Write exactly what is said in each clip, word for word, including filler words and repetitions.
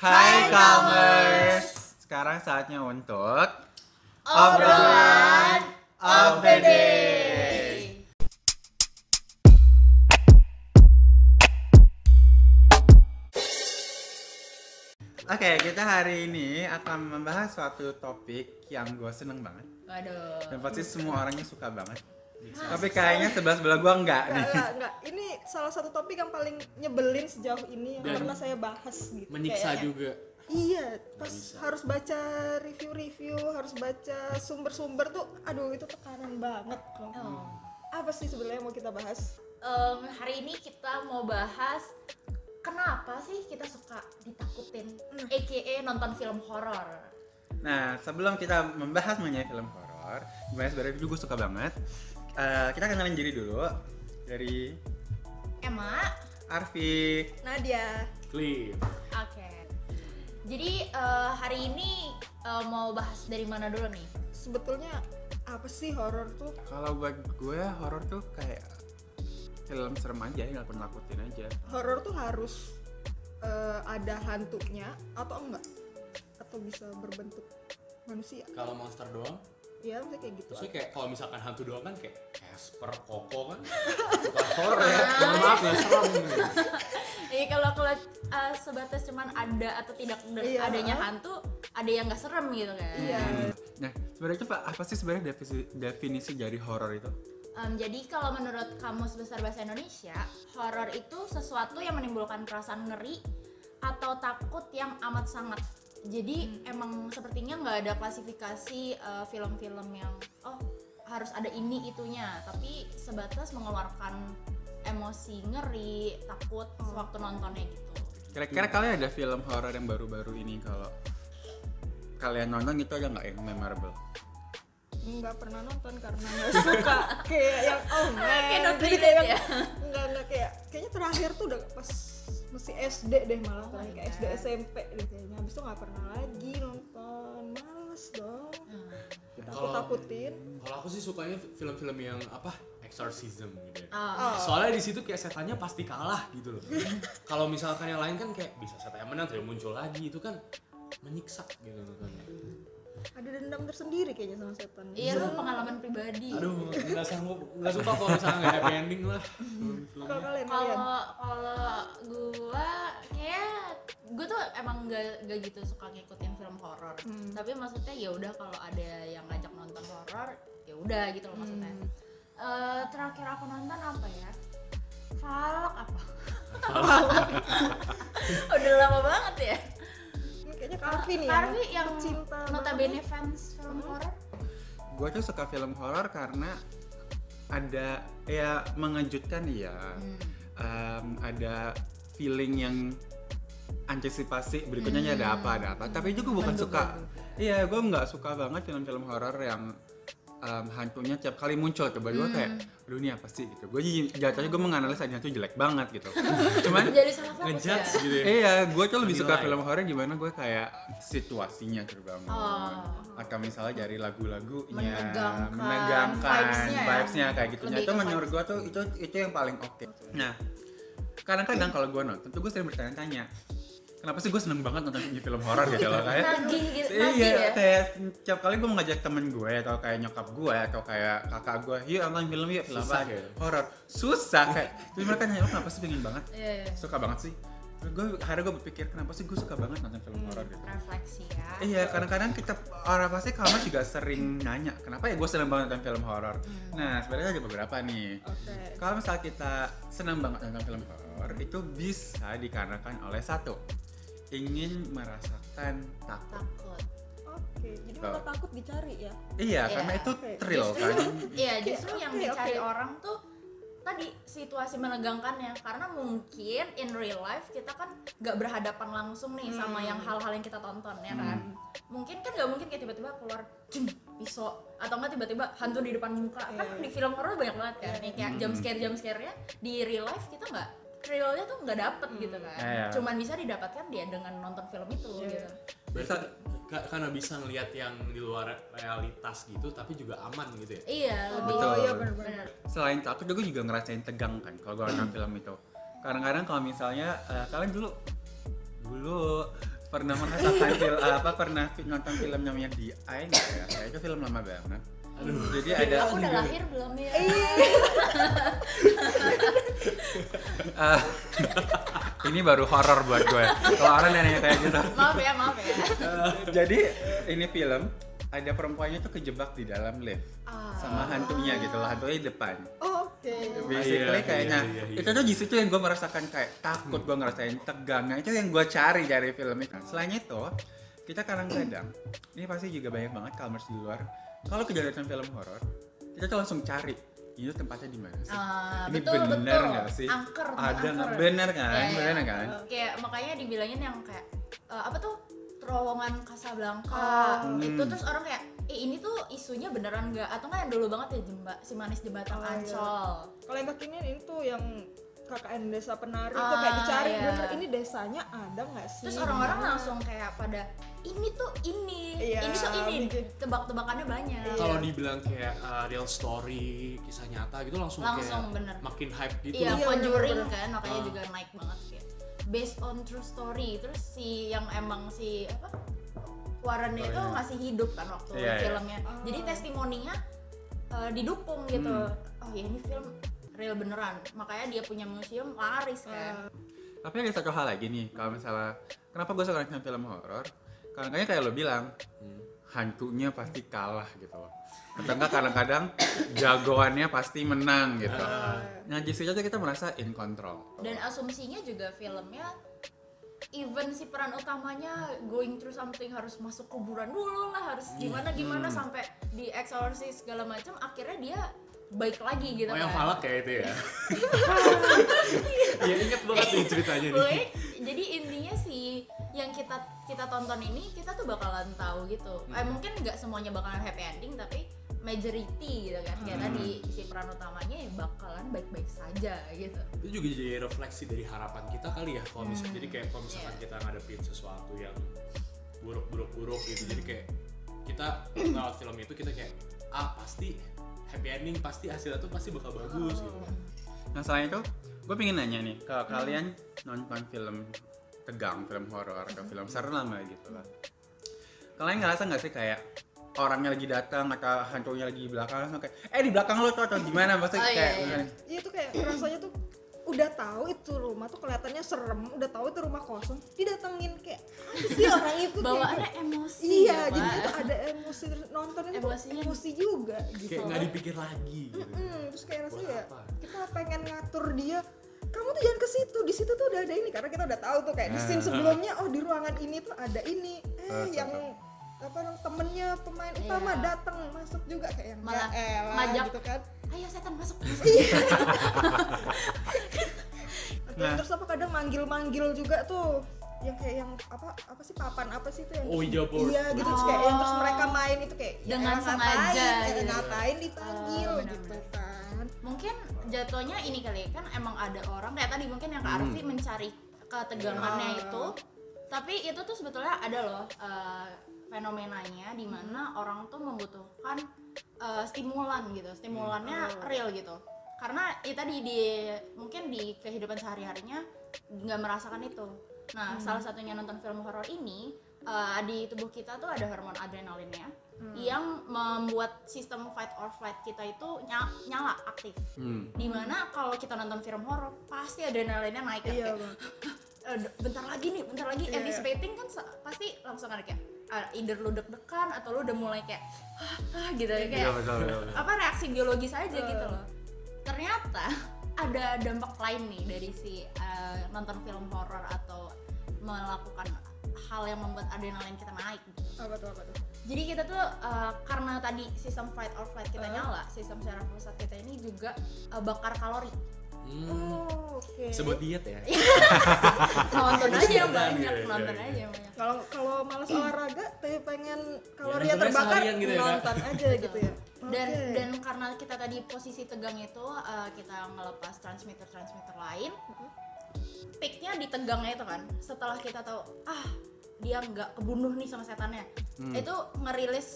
Hai KALMers. Sekarang saatnya untuk obrolan of the day. Oke, okay, kita hari ini akan membahas suatu topik yang gue seneng banget. Waduh. Dan pasti semua orangnya suka banget. Hah, tapi kayaknya sebelah-sebelah gue enggak, enggak nih. Enggak, enggak. Ini salah satu topik yang paling nyebelin sejauh ini yang pernah saya bahas gitu. Menyiksa kayaknya juga. Iya, pas harus baca review-review, harus baca sumber-sumber tuh, aduh itu tekanan banget loh. Oh. Apa sih sebenarnya mau kita bahas? Um, hari ini kita mau bahas kenapa sih kita suka ditakutin, aka nonton film horor. Nah, sebelum kita membahas mengenai film horor, gimana sebenarnya dulu gue suka banget. Uh, kita kenalin diri dulu dari Emma, Arfi, Nadia, Cliff. Oke. Okay. Jadi uh, hari ini uh, mau bahas dari mana dulu nih? Sebetulnya apa sih horor tuh? Kalau buat gue horor tuh kayak film serem aja, nggak pernah nakutin aja. Horor tuh harus uh, ada hantunya atau enggak? Atau bisa berbentuk manusia? Kalau monster doang? Iya, maksudnya kayak gitu. Maksudnya kayak kalau misalkan hantu doang kan kayak Casper, Koko kan? Bukan horor ya, mohon maaf nggak serem. Iya kalau kalau uh, sebatas cuman ada atau tidak iya. adanya hantu, ada yang nggak serem gitu kan? Iya. Hmm. Nah sebenarnya itu apa sih sebenarnya definisi, definisi dari horor itu? Um, jadi kalau menurut Kamus Besar Bahasa Indonesia, horor itu sesuatu yang menimbulkan perasaan ngeri atau takut yang amat sangat. Jadi hmm. emang sepertinya nggak ada klasifikasi uh, film-film yang oh harus ada ini itunya, tapi sebatas mengeluarkan emosi ngeri, takut waktu nontonnya gitu. Kira-kira kalian ada film horor yang baru-baru ini kalau kalian nonton gitu ada nggak yang memorable? Nggak pernah nonton karena nggak suka kayak yang oh man jadi kayak ya? nggak nggak kayak kayaknya terakhir tuh udah pas masih S D deh malah oh kayak God. S D S M P deh kayaknya, habis itu nggak pernah lagi nonton, males dong. hmm. Takut takutin. Kalau aku sih sukanya film-film yang apa exorcism gitu ya. Oh. Soalnya di situ kayak setannya pasti kalah gitu loh. Kalau misalkan yang lain kan kayak bisa setan yang menang terus muncul lagi, itu kan menyiksa gitu kan. Ada dendam tersendiri kayaknya sama setan. Iya, itu pengalaman pribadi. Aduh, nggak sanggup, nggak suka kalau misalnya nggak happy ending lah. Kalau kalian, kalau kalau gue kayak gue tuh emang nggak gitu suka ngikutin film horor. Hmm. Tapi maksudnya ya udah kalau ada yang ngajak nonton horor, ya udah gitu loh maksudnya. Hmm. Uh, terakhir aku nonton apa ya? Falak apa? Udah lama banget ya. Kayaknya Karvi nih ya, yang cinta notabene fans film horor. Gue tuh suka film horor karena ada ya mengejutkan ya, hmm. um, ada feeling yang antisipasi berikutnya hmm. ada apa ada apa. Hmm. Tapi itu gue bukan Menduk, suka, iya gue nggak suka banget film-film horor yang um, hantunya tiap kali muncul. Coba gue hmm. kayak, aduh ini apa sih gitu. Gue jatuhnya gue menganalisa hantu jelek banget gitu. Cuman ngejudge ya? Gitu ya? Iya, gue tuh lebih suka film horor gimana gue kayak situasinya terbangun. Oh. Atau misalnya dari lagu-lagunya menegangkan, menegangkan vibes-nya, vibes-nya ya? Kayak gitunya. Itu menurut gue tuh itu itu yang paling oke. Okay. Nah, kadang-kadang kalau gue nonton tuh gue sering bertanya-tanya, kenapa sih gue seneng banget nonton film horor gitu loh kayak. Nagih gitu. Iya, kayak tiap kali gue ngajak temen gue atau kayak nyokap gue atau kayak kakak gue, yuk nonton film yuk, film apa horor. Susah kayak. Terus mereka nanya, kenapa sih pengen banget? Iya, iya. Suka banget sih. Gue hari gue berpikir kenapa sih gue suka banget nonton film hmm, horor gitu. Refleksi ya. Iya, kadang-kadang kita orang pasti kalau juga sering nanya, kenapa ya gue seneng banget nonton film horor. Hmm. Nah, sebenarnya ada beberapa nih. Okay. Kalau misalnya kita seneng banget nonton film horor, itu bisa dikarenakan oleh satu, ingin merasakan takut. Takut. Oke, jadi kalau takut dicari ya. Iya, yeah. karena itu okay. thrill justru, kan. Iya, justru okay, yang okay, dicari okay. orang tuh tadi situasi menegangkannya, karena mungkin in real life kita kan nggak berhadapan langsung nih hmm. sama yang hal-hal yang kita tonton ya kan. Hmm. Mungkin kan nggak mungkin kayak tiba-tiba keluar jeng, pisau atau nggak tiba-tiba hantu di depan muka. Kan yeah. di film horor banyak banget kan yeah. kayak jump scare jump scare-nya di real life kita nggak, thrillnya tuh nggak dapet hmm. gitu kan. Yeah, yeah. Cuman bisa didapatkan dia dengan nonton film itu yeah. gitu. Berarti karena bisa ngelihat yang di luar realitas gitu tapi juga aman gitu ya. Iya, lebih oh, iya benar-benar. Selain takut gue juga ngerasain tegang kan kalau gue nonton film itu. Kadang-kadang kalau misalnya uh, kalian dulu dulu Pernah merasakan film apa? Pernah nonton film namanya The Eye nggak ya? Kayaknya film lama banget. Aduh, jadi ada. Aku udah lahir belum ya? uh, ini baru horor buat gue. Kalau orang nanya kayak gitu. Maaf ya, maaf ya. Uh, jadi ini film ada perempuannya tuh kejebak di dalam lift ah. sama hantunya gitu loh, hantunya di depan. Oh, oke. Okay. Basically ah, iya, kayaknya iya, iya, iya. itu tuh justru yang gue merasakan kayak takut, hmm. gue ngerasain tegang. Nah itu yang gue cari dari film itu. Selain itu, kita kadang-kadang ini pasti juga banyak banget KALMers di luar. Kalau kejadian film horor, kita tuh langsung cari ini tempatnya di mana sih? Uh, ini betul, bener nggak sih? Angker, ada nggak? Bener kan? Yeah, bener yeah. kan? Kayak makanya dibilangin yang kayak uh, apa tuh? Terowongan Casablanca oh. itu hmm. terus orang kayak eh, ini tuh isunya beneran nggak? Atau nggak yang dulu banget ya jemba, si manis jembatan oh, Ancol? Iya. Kalau yang kekinian itu yang K K N Desa Penari ah, itu kayak dicari iya. bener ini desanya ada nggak sih? Terus orang-orang langsung kayak pada ini tuh ini, iya, ini tuh ini, tebak-tebakannya banyak. Iya. Kalau dibilang kayak uh, real story, kisah nyata gitu langsung, langsung kayak bener. makin hype gitu. Iya, Conjuring kan makanya ah. juga naik banget kayak based on true story. Terus si yang emang si apa Warrennya oh, itu iya. masih hidup kan waktu iya, filmnya. Iya. Jadi testimoninya uh, didukung gitu. Hmm. Oh ya ini film real beneran, makanya dia punya museum laris kan. Tapi ada satu hal lagi nih, kalau misalnya kenapa gue suka nonton film horor? Kadang-kadang kayak lo bilang hmm. hantunya pasti kalah gitu loh. Atau enggak kadang-kadang jagoannya pasti menang gitu. Nah justru aja kita merasa in control. Dan asumsinya juga filmnya even si peran utamanya going through something, harus masuk kuburan dulu lah, harus gimana-gimana hmm. sampai di eksorsis segala macam, akhirnya dia baik lagi gitu. Oh yang kan. Falak kayak itu ya? Iya inget banget nih ceritanya nih. Jadi intinya sih yang kita kita tonton ini kita tuh bakalan tahu gitu. Hmm. Eh mungkin nggak semuanya bakalan happy ending tapi majority gitu kan. Kayak hmm. tadi si peran utamanya ya bakalan baik-baik saja gitu. Itu juga jadi refleksi dari harapan kita kali ya kalau misalnya. Hmm. Jadi kayak kalau misalkan yeah. kita ngadepin sesuatu yang buruk-buruk-buruk gitu. Jadi kayak kita lewat film itu kita kayak ah pasti happy ending, pasti hasilnya tuh pasti bakal bagus oh. gitu. Nah selain itu, gue pengen nanya nih ke hmm. kalian nonton film tegang, film horor, atau film serem lah gitu lah. Kalian ngerasa nggak sih kayak orangnya lagi datang atau hantunya lagi di belakang, kayak eh di belakang lo tuh atau gimana? Maksudnya oh, kayak iya, iya. iya tuh kayak rasanya tuh udah tahu itu rumah tuh kelihatannya serem, udah tahu itu rumah kosong, didatengin kayak apa sih orang itu bawaannya kayak, emosi iya ya, jadi itu ada emosi nontonin Emosinya. tuh emosi juga gitu. Kayak nggak dipikir lagi gitu. Mm-hmm. Terus kayak rasanya ya, kita pengen ngatur dia, kamu tuh jangan ke situ, di situ tuh udah ada ini, karena kita udah tahu tuh kayak di scene sebelumnya oh di ruangan ini tuh ada ini eh yang apa temennya pemain utama yeah. datang masuk juga kayak yang malah ya, majak gitu kan, ayo setan masuk masuk nah. Terus apa kadang manggil-manggil juga tuh yang kayak yang apa apa sih papan apa sih itu yang oh, iya, iya gitu oh. terus kayak yang terus mereka main itu kayak dengan ya, sengaja ngatain, ngatain dipanggil oh, gitu kan. Mungkin jatuhnya ini kali ya, kan emang ada orang kayak tadi mungkin yang Kak Arfi hmm. mencari ketegangannya yeah. itu, tapi itu tuh sebetulnya ada loh uh, fenomenanya di mana hmm. orang tuh membutuhkan uh, stimulan gitu, stimulannya hmm. real gitu. Karena itu ya, tadi di mungkin di kehidupan sehari-harinya nggak merasakan itu. Nah, hmm. salah satunya nonton film horor ini uh, di tubuh kita tuh ada hormon adrenalinnya hmm. yang membuat sistem fight or flight kita itu nyala, nyala aktif. Hmm. Dimana kalau kita nonton film horor pasti adrenalinnya naik kan. Iya, bentar lagi nih, bentar lagi yeah. anticipating kan pasti langsung ada kayak either lu deg-degan atau lu udah mulai kayak ah, ah gitu yeah, kayak betul, betul, betul. Apa reaksi biologis aja uh. gitu loh. Ternyata ada dampak lain nih dari si uh, nonton film horor atau melakukan hal yang membuat adrenalin kita naik gitu. Oh, betul, betul. Jadi kita tuh uh, karena tadi sistem fight or flight kita uh. nyala, sistem saraf pusat kita ini juga uh, bakar kalori. Hmm. Oh, okay. Sebut diet ya. Nonton aja yang banyak, nonton aja yang banyak. Kalau kalau malas olahraga tapi pengen kalorinya terbakar, gitu nonton ya, aja gitu ya. Dan okay. dan karena kita tadi posisi tegang itu uh, kita ngelepas transmitter-transmitter lain. Peaknya di tegangnya itu kan. Setelah kita tahu ah dia nggak kebunuh nih sama setannya, hmm. itu ngerilis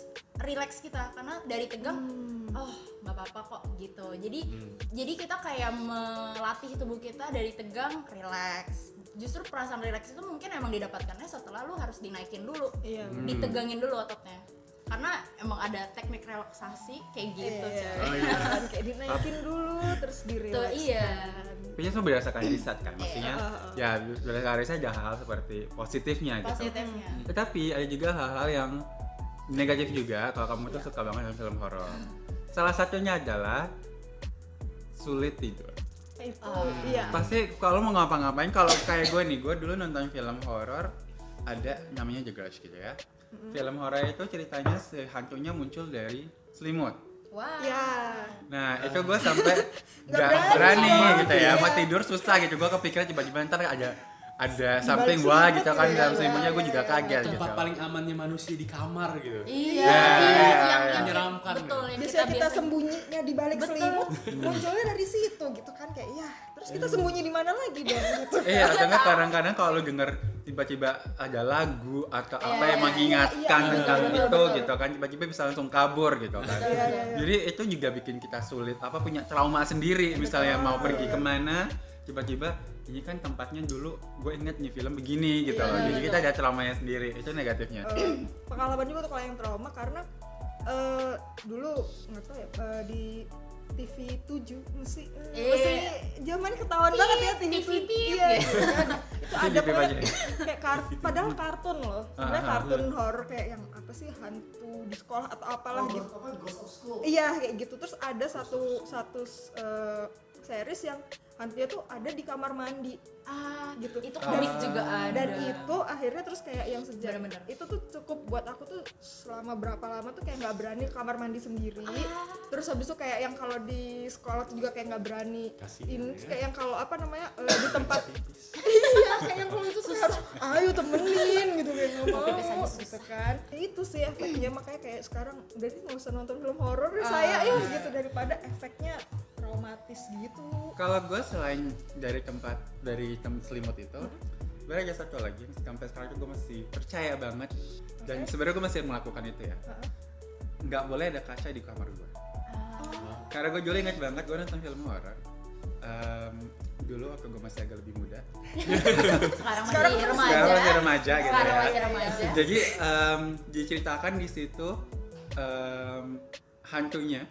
relax kita karena dari tegang hmm. oh nggak apa-apa kok gitu. Jadi hmm. jadi kita kayak melatih tubuh kita dari tegang relax. Justru perasaan relax itu mungkin emang didapatkannya setelah lu harus dinaikin dulu, hmm. ditegangin dulu ototnya. Karena emang ada teknik relaksasi kayak gitu, e, oh, iya. kayak dinaikin dulu terus direlakskan. Iya. Punya sama berdasarkan riset kan, maksudnya e, oh, oh. ya berdasarkan riset ada hal seperti positifnya, positifnya. gitu. Tetapi ada juga hal-hal yang negatif juga. Kalau kamu tuh ya. suka banget sama film horor, salah satunya adalah sulit tidur. Itu oh, iya. Pasti kalau mau ngapa-ngapain, kalau kayak gue nih, gue dulu nonton film horor ada namanya The Grudge gitu ya. Mm-hmm. Film horor itu ceritanya si hantunya muncul dari selimut. Wow. Yeah. Nah itu gue sampai nggak berani oh, gitu ya, mau iya. tidur susah gitu. Gue kepikiran tiba-tiba ntar ada ada something wah gitu kan dalam selimutnya, gue juga kaget gitu. Tempat paling amannya manusia di kamar gitu. Iya, yang menyeramkan. Betul. Biasanya kita sembunyinya di balik selimut, munculnya dari situ gitu kan, kayak ya. Terus kita sembunyi di mana lagi dong? Iya, karena kadang-kadang kalau denger tiba-tiba ada lagu atau apa yang mengingatkan tentang itu gitu kan, tiba-tiba bisa langsung kabur gitu kan. Jadi itu juga bikin kita sulit, apa punya trauma sendiri misalnya mau pergi kemana, tiba-tiba ini kan tempatnya dulu gue inget nih film begini gitu, yeah, jadi kita ada traumanya sendiri, itu negatifnya. Uh, pengalaman juga tuh kalau yang trauma karena uh, dulu nggak tahu ya uh, di T V tujuh mesti mesti zaman ketahuan pip, banget ya T V tujuh iya, gitu kan. Itu ada banget kayak kartun, padahal kartun loh sebenarnya, kartun horor kayak yang apa sih hantu di sekolah atau apalah oh, gitu iya kayak gitu. Terus ada satu satu uh, series yang hantunya tuh ada di kamar mandi ah gitu, itu komik ah. juga ada. Dan itu akhirnya terus kayak yang sejak bener, bener. itu tuh cukup buat aku tuh selama berapa lama tuh kayak nggak berani kamar mandi sendiri. ah. Terus habis itu kayak yang kalau di sekolah tuh juga kayak nggak berani ini ya. Kayak yang kalau apa namanya uh, di tempat iya kayak yang kalau itu harus ayo temenin gitu kayak ngomong gitu kan. Itu sih efeknya, makanya kayak sekarang udah sih nggak usah nonton film horor ah. saya ya gitu, daripada efeknya traumatis gitu. Kalau gue selain dari tempat dari tempat selimut itu, mm-hmm. sebenarnya ada satu lagi sampai sekarang itu gue masih percaya banget okay. dan sebenarnya gue masih melakukan itu ya. Uh-huh. Nggak boleh ada kaca di kamar gue. Oh. Karena gue dulu ingat banget gue nonton film horor. Um, dulu waktu gue masih agak lebih muda. sekarang masih remaja. Sekarang masih remaja gitu sekarang ya. Masih remaja. Jadi um, diceritakan di situ um, hantunya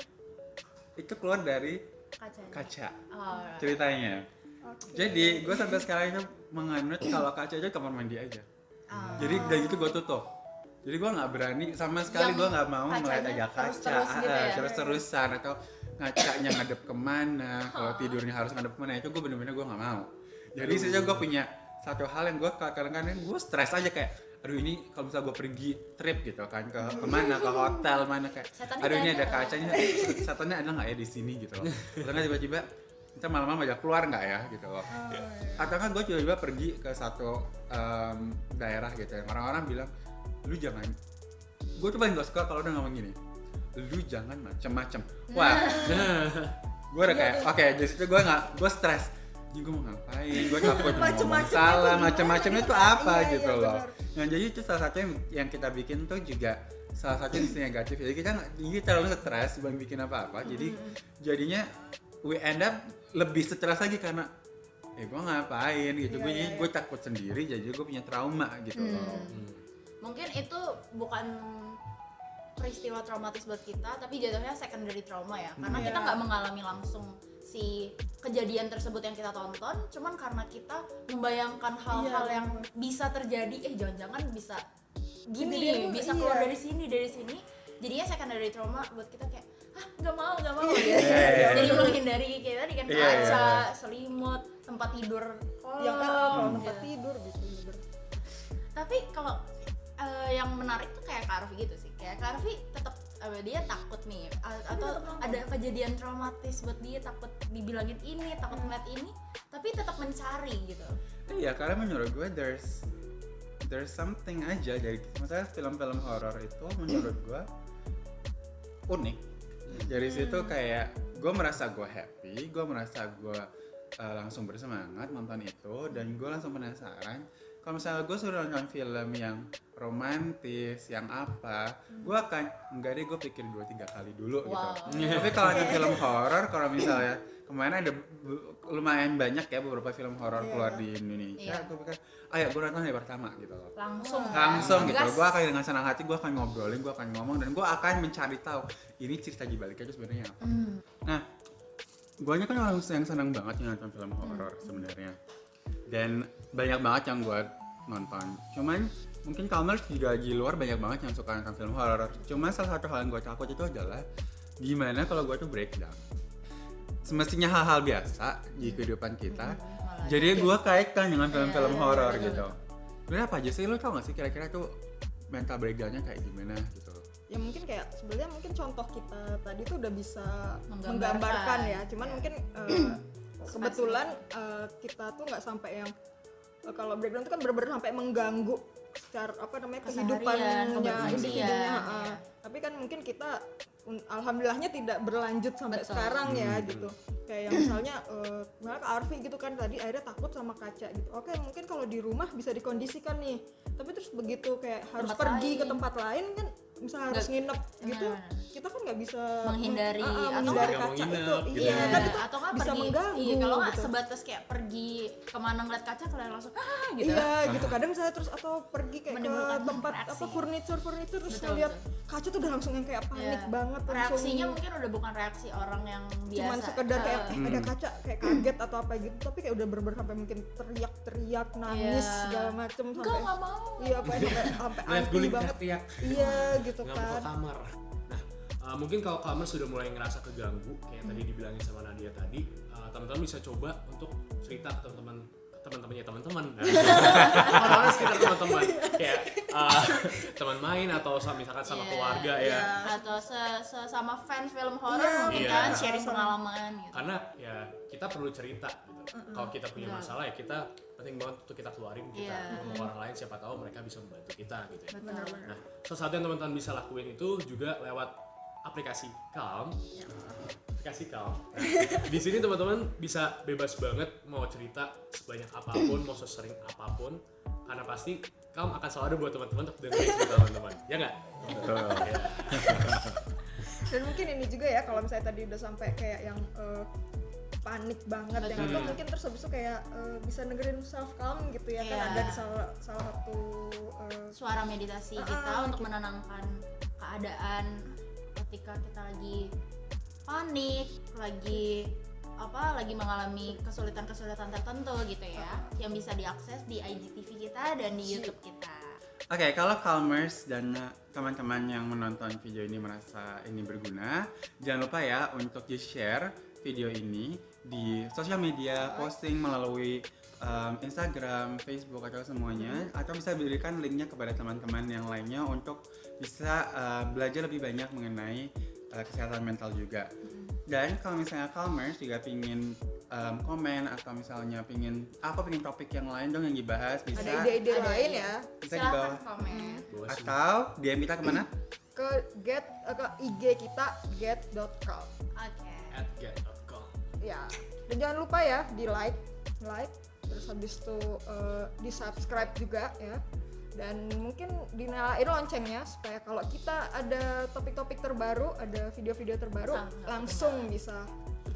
itu keluar dari Kacanya. kaca oh, ceritanya okay. Jadi gue sampai sekarang itu menganut kalau kaca aja kamar mandi aja. oh. Jadi dari itu gue tutup, jadi gue nggak berani sama sekali, gue nggak mau melihat ada kaca terus-terusan gitu ya? Atau ngacanya ngadep kemana, kalau tidurnya harus ngadep kemana, itu gue bener-bener gue nggak mau. Jadi sejak gue punya satu hal yang gue kadang-kadang gue stres aja kayak aduh ini kalau misalnya gue pergi trip gitu kan ke kemana ke hotel mana kayak setannya aduh ini ada kacanya setannya ada nggak ya di sini gitu loh, karena tiba-tiba kita malam-malam aja keluar nggak ya gitu loh. Atau kan gue tiba-tiba pergi ke satu um, daerah gitu yang orang-orang bilang lu jangan, gue tuh paling gak suka kalau udah ngomong gini lu jangan macem-macem. Wah gue udah kayak oke okay, dari situ gue nggak gue stres gue mau ngapain, gue takut ngomong salah, macem-macemnya tuh apa iya, gitu iya, loh. Nah jadi itu salah satu yang kita bikin tuh juga salah satu yang negatif. Jadi kita jadi terlalu stres buat bikin apa-apa. Jadi jadinya we end up lebih stres lagi karena eh gue ngapain gitu, gue iya, iya. gue takut sendiri, jadi gue punya trauma gitu hmm. loh. Hmm. Mungkin itu bukan peristiwa traumatis buat kita, tapi jatuhnya secondary trauma ya, karena yeah. kita nggak mengalami langsung si kejadian tersebut yang kita tonton, cuman karena kita membayangkan hal-hal iya. yang bisa terjadi, eh jangan-jangan bisa gini, bisa iya. keluar dari sini, dari sini, jadinya secondary trauma buat kita kayak, ah nggak mau, nggak mau, yeah. Yeah. jadi menghindari kayak tadi kan yeah. kaca, selimut, tempat tidur, kolom, ya, kan, tempat yeah. tidur, bisa tidur. Tapi kalau uh, yang menarik tuh kayak Kak Arfi gitu sih, kayak Kak Arfi tetap dia takut nih atau ada kejadian traumatis buat dia, takut dibilangin ini, takut ngeliat ini, tapi tetap mencari gitu. Iya, karena menurut gue there's there's something aja dari misalnya film-film horor itu menurut gue unik. Dari situ kayak gue merasa gue happy, gue merasa gue uh, langsung bersemangat nonton itu dan gue langsung penasaran kalau misalnya gue suruh nonton film yang romantis, yang apa, hmm. gue akan enggak deh, gue pikir dua tiga kali dulu wow. gitu. Tapi kalau ada film horor, kalau misalnya kemarin ada lumayan banyak ya beberapa film horor yeah. keluar di Indonesia, yeah. gue pikir, ayo gue nonton yang pertama gitu. Langsung, langsung kan? Gitu. Gue akan dengan senang hati, gue akan ngobrolin, gue akan ngomong, dan gue akan mencari tahu ini cerita di baliknya itu sebenarnya apa. Hmm. Nah, gue kan orang yang senang banget nonton film horor hmm. sebenarnya, dan banyak banget yang gue nonton. Cuman mungkin KALMers juga di luar banyak banget yang suka nonton film horor. Cuma salah satu hal yang gue takut itu adalah gimana kalau gue tuh breakdown. Semestinya hal-hal biasa di kehidupan kita. Hmm, jadi gue kaitkan dengan film-film horor gitu. Sebenernya apa aja sih, lo tau gak sih kira-kira tuh mental breakdownnya kayak gimana gitu? Ya mungkin kayak sebenarnya mungkin contoh kita tadi tuh udah bisa menggambarkan, menggambarkan ya. Cuman ya. mungkin uh, kebetulan uh, kita tuh nggak sampai yang uh, kalau breakdown tuh kan bener-bener sampai mengganggu secara apa namanya kehidupannya individunya. Uh, ya. Tapi kan mungkin kita alhamdulillahnya tidak berlanjut sampai Betul. sekarang hmm. ya gitu. Kayak yang misalnya uh, misalnya Kak Arfi gitu kan tadi akhirnya takut sama kaca gitu. Oke, mungkin kalau di rumah bisa dikondisikan nih. Tapi terus begitu kayak tempat harus lain. pergi ke tempat lain kan misalnya harus nginep gitu. Nah. Kita kan nggak bisa menghindari uh, uh, menghindari atau kaca itu. Iya, yeah. kan itu atau kan bisa pergi, mengganggu. Iya, kalau nggak gitu. sebatas kayak pergi kemana ngeliat kaca kalian langsung ah gitu. Iya, ah. gitu. Kadang misalnya terus atau pergi kayak Menimbulkan ke tempat reaksi. apa furniture-furniture terus ngeliat kaca tuh udah langsung yang kayak panik yeah. banget. Reaksinya mungkin udah bukan reaksi orang yang biasa. Cuman sekedar kayak eh ada kaca kayak kaget atau apa gitu, tapi kayak udah berber sampai mungkin teriak-teriak, nangis yeah. segala macem sampai. Gak nggak mau. Iya, apa sampai anti banget. Iya, gitu kan. Kamar. Uh, mungkin kalau KALMers sudah mulai ngerasa keganggu kayak hmm. tadi dibilangin sama Nadia tadi, uh, teman-teman bisa coba untuk cerita ke teman-teman teman-temannya teman-teman nah, orang-orang sekitar teman-teman kayak uh, teman main atau misalkan sama yeah, keluarga yeah. ya atau sesama fans film horor yeah. mungkin yeah. kan sharing pengalaman gitu. Karena ya kita perlu cerita gitu. Mm-hmm. Kalau kita punya masalah ya kita penting banget untuk kita keluarin kita yeah. ngomong orang lain, siapa tahu mereka bisa membantu kita gitu ya. Nah, sesuatu yang teman-teman bisa lakuin itu juga lewat aplikasi KALM, ya. aplikasi KALM. Nah, di sini teman-teman bisa bebas banget mau cerita sebanyak apapun, mau sesering apapun, karena pasti KALM akan selalu ada buat teman-teman untuk dengerin cerita teman-teman. Ya nggak? Betul. Ya. Dan mungkin ini juga ya, kalau misalnya tadi udah sampai kayak yang uh, panik banget, yang itu mungkin terus habis itu kayak uh, bisa dengerin self KALM gitu ya, yeah. kan ada salah, salah satu uh, suara meditasi uh, kita uh, untuk gitu. menenangkan keadaan. Ketika kita lagi panik, lagi apa, lagi mengalami kesulitan-kesulitan tertentu gitu ya, yang bisa diakses di I G T V kita dan di YouTube kita. Oke, okay, kalau KALMers dan teman-teman yang menonton video ini merasa ini berguna, jangan lupa ya untuk di-share video ini di sosial media, posting melalui Um, Instagram, Facebook atau semuanya, atau bisa berikan linknya kepada teman-teman yang lainnya untuk bisa uh, belajar lebih banyak mengenai uh, kesehatan mental juga. Dan kalau misalnya KALMers juga pingin um, komen atau misalnya pingin aku pingin topik yang lain dong yang dibahas, bisa ada ide-ide lain ya, bisa di bawah komen atau D M kita kemana? Ke get uh, ke I G kita get dot com. Oke. at get dot com. Ya. Dan jangan lupa ya di like, like. Terus habis itu uh, di subscribe juga ya, dan mungkin dinalain loncengnya supaya kalau kita ada topik-topik terbaru, ada video-video terbaru Sampai langsung benar. bisa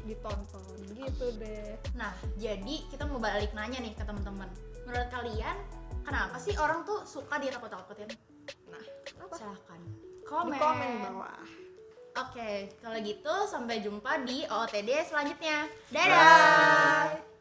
ditonton gitu deh. Nah, jadi kita mau balik nanya nih ke teman-teman, menurut kalian kenapa sih orang tuh suka ditakut-takutin? Nah, apa? Silahkan komen di komen bawah. Oke, kalau gitu sampai jumpa di O O T D selanjutnya. Dadah. Bye.